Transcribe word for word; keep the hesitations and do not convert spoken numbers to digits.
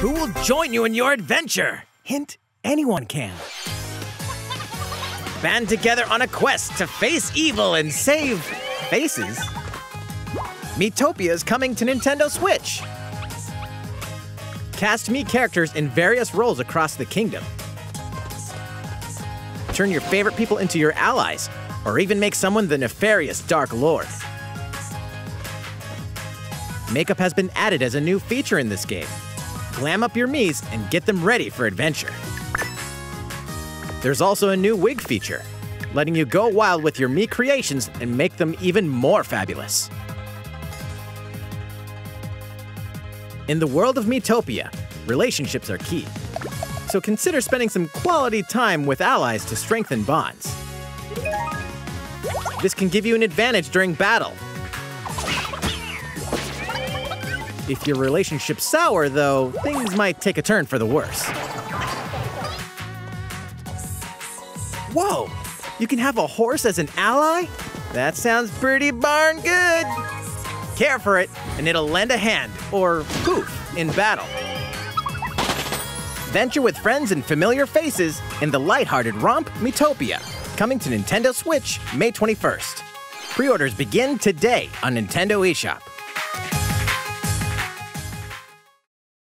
Who will join you in your adventure? Hint, anyone can. Band together on a quest to face evil and save faces. Miitopia is coming to Nintendo Switch. Cast Mii characters in various roles across the kingdom. Turn your favorite people into your allies, or even make someone the nefarious Dark Lord. Makeup has been added as a new feature in this game. Glam up your Miis and get them ready for adventure. There's also a new wig feature, letting you go wild with your Mii creations and make them even more fabulous. In the world of Miitopia, relationships are key. So consider spending some quality time with allies to strengthen bonds. This can give you an advantage during battle. If your relationship's sour, though, things might take a turn for the worse. Whoa! You can have a horse as an ally? That sounds pretty darn good! Care for it, and it'll lend a hand, or poof, in battle. Venture with friends and familiar faces in the lighthearted romp Miitopia, coming to Nintendo Switch May twenty-first. Pre-orders begin today on Nintendo eShop.